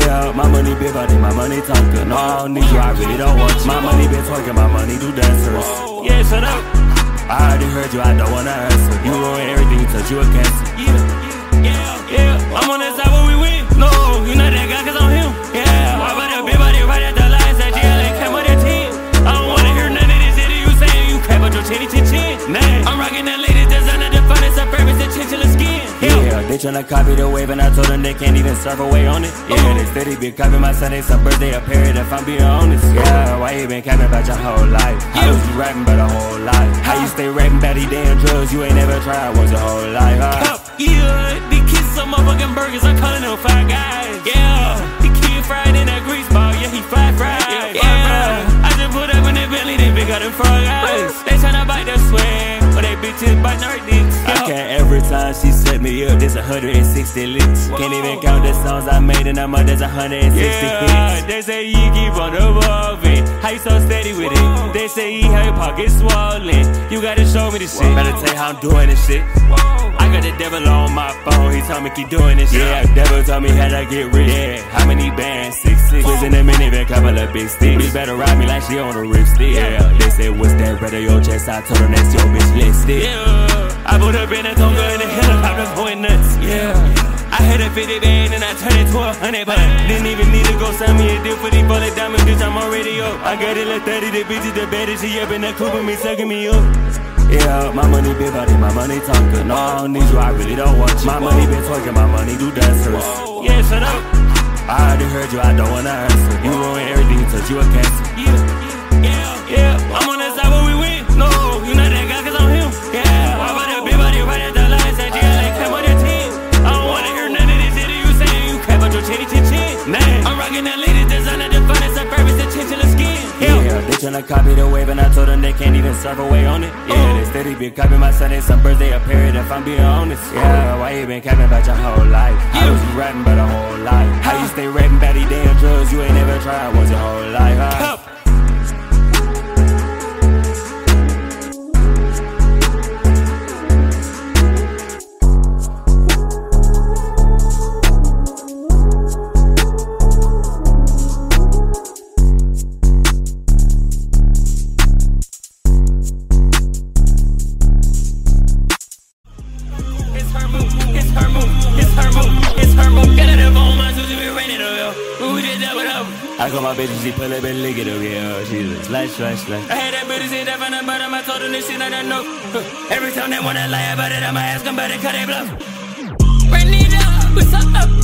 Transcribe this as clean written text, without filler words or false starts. Yeah, my money be buddy, my money Tonka. No, I don't need you, I really don't want you. My money be twerking, my money do dancers. Yeah, shut up. I already heard you, I don't wanna answer. You ruin everything you touch, you a cancer. Yeah, I'm on that side where we win. No, you not that guy, cause I'm him. Yeah, I bought that big body right at the line. Said GLA came with that 10. I don't wanna hear none of this shit you saying. You care about your chinny chin chin. Nah, I'm rocking that lady designer, the finest I purpose, that chinchilla skin. They tryna copy the wave and I told them they can't even serve away on it. Yeah, they steady been copying my Sundays, some birthday, a period, if I'm being honest. Yeah, why you been capping about your whole life? How was you rapping about a whole life? How you stay rapping about these damn drugs you ain't never tried once your whole life? Yeah, these kids some motherfucking burgers, I'm calling them Five Guys. Yeah, the kid fried in that grease ball, yeah, he fried. Yeah, I just put up in that Bentley, they bigger than Five Guys. They tryna bite that sweat, but they bitches bite their dicks. Every time she set me up, there's 160 licks. Can't even count the songs I made in a month, there's 160 hits. They say you keep on evolving, how you so steady with it? They say how your pocket swollen, you gotta show me this shit. Better tell you how I'm doing this shit. I got the devil on my phone, he told me keep doing this shit. Yeah, devil told me how to get rich. Yeah, how many bands? 6. Was in a minivan, couple of big sticks. You better ride me like she on a ripstick. Yeah, they said what's that red on your chest? I told them that's your bitch lipstick. I put up in a Tonka in the helicopter going nuts. I had a 50 band and I turned it to 100, but didn't even need to go sign me a deal for these bullet diamonds, bitch. I'm already up. I got it like 30, the bitches the baddest. She up in that coupe with me, sucking me up. Yeah, my money big body, my money Tonka. No, I don't need you, I really don't want you. My money been twerking, my money do dancers. Yeah, shut up. I already heard you, I don't wanna answer. You ruin everything you touch, you a cancer. Yeah, I'm on that side where we win. No, you not that guy, cause I'm him. They tryna copy the wave and I told them they can't even serve away on it. Yeah, they steady been copying my Sundays, some birthday, a period, if I'm being honest. Yeah, why you been capping about your whole life? How was you rapping about a whole life? How you stay rapping about these damn drugs you ain't never tried once your whole life? I call my bitch and she pull up and lick it up, she was like, slash. I had that bitch in that from the bottom, I told her this shit I don't know. Every time they wanna lie about it, I'ma ask them about it, cut it bluff. Bring it up, what's up?